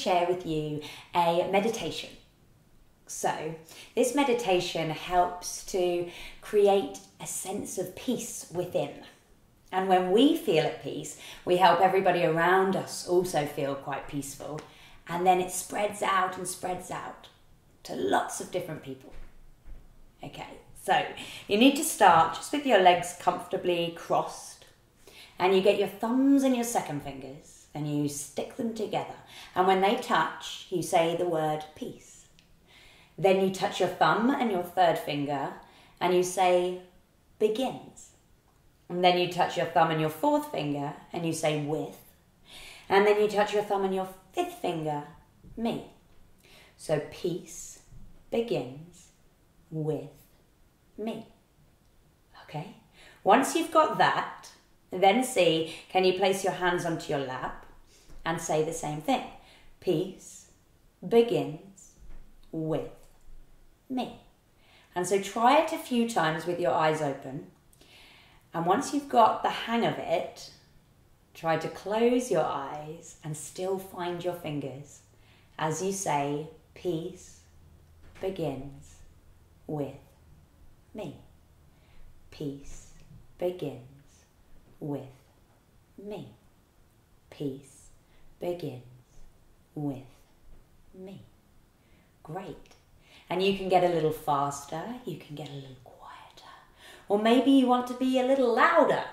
share with you a meditation. So this meditation helps to create a sense of peace within. And when we feel at peace, we help everybody around us also feel quite peaceful. And then it spreads out and spreads out to lots of different people. Okay, so you need to start just with your legs comfortably crossed. And you get your thumbs and your second fingers and you stick them together. And when they touch, you say the word peace. Then you touch your thumb and your third finger and you say begins. And then you touch your thumb and your fourth finger and you say with. And then you touch your thumb and your fifth finger, me. So peace begins with me. Okay? Once you've got that, then see, can you place your hands onto your lap and say the same thing? Peace begins with me. And so try it a few times with your eyes open. And once you've got the hang of it, try to close your eyes and still find your fingers as you say, peace begins with me. Peace begins with me. Peace begins with me. Great. And you can get a little faster, you can get a little quieter. Or maybe you want to be a little louder.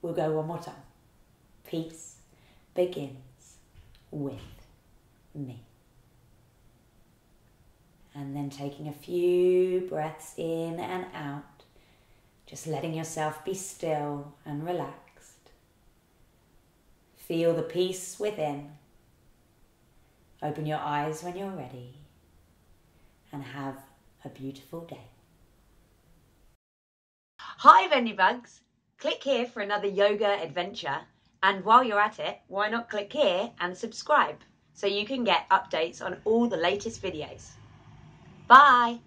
We'll go one more time. Peace begins with me. And then taking a few breaths in and out, just letting yourself be still and relaxed. Feel the peace within. Open your eyes when you're ready and have a beautiful day. Hi Bendy Bugs, click here for another yoga adventure, and while you're at it, why not click here and subscribe so you can get updates on all the latest videos. Bye!